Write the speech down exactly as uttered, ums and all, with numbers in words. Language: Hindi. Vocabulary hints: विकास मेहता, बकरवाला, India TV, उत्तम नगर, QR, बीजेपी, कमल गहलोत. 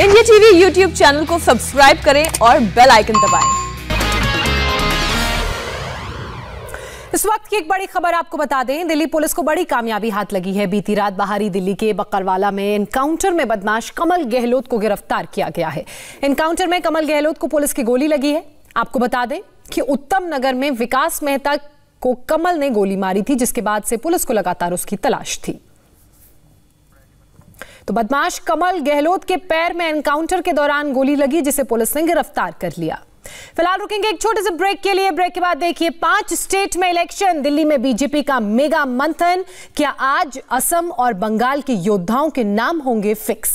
इंडिया टीवी यूट्यूब चैनल को सब्सक्राइब करें और बेल आइकन दबाएं। इस वक्त की एक बड़ी खबर आपको बता दें, दिल्ली पुलिस को बड़ी कामयाबी हाथ लगी है। बीती रात बाहरी दिल्ली के बकरवाला में एनकाउंटर में बदमाश कमल गहलोत को गिरफ्तार किया गया है। एनकाउंटर में कमल गहलोत को पुलिस की गोली लगी है। आपको बता दें कि उत्तम नगर में विकास मेहता को कमल ने गोली मारी थी, जिसके बाद से पुलिस को लगातार उसकी तलाश थी। तो बदमाश कमल गहलोत के पैर में एनकाउंटर के दौरान गोली लगी, जिसे पुलिस ने गिरफ्तार कर लिया। फिलहाल रुकेंगे एक छोटे से ब्रेक के लिए। ब्रेक के बाद देखिए, पांच स्टेट में इलेक्शन, दिल्ली में बीजेपी का मेगा मंथन। क्या आज असम और बंगाल के योद्धाओं के नाम होंगे फिक्स?